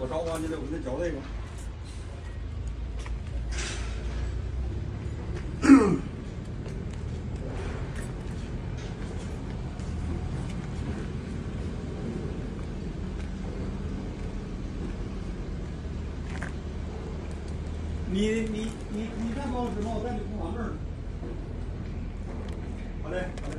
火烧完就得我们再嚼这个。你再不好吃吗？我带你去旁边。好嘞，好嘞。